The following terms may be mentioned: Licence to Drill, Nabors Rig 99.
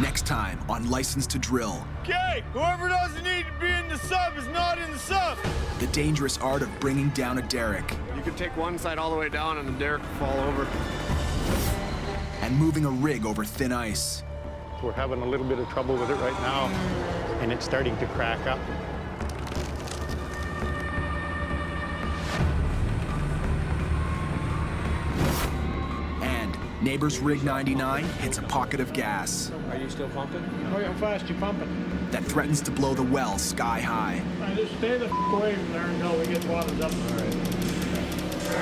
Next time on Licence to Drill. Okay, whoever doesn't need to be in the sub is not in the sub. The dangerous art of bringing down a derrick. You can take one side all the way down and the derrick will fall over. And moving a rig over thin ice. We're having a little bit of trouble with it right now, and it's starting to crack up. Nabors Rig 99 hits a pocket of gas. Are you still pumping? Oh, yeah, I'm fast. You pumping? That threatens to blow the well sky high. Just stay the f away from there until we get the waters up. All right.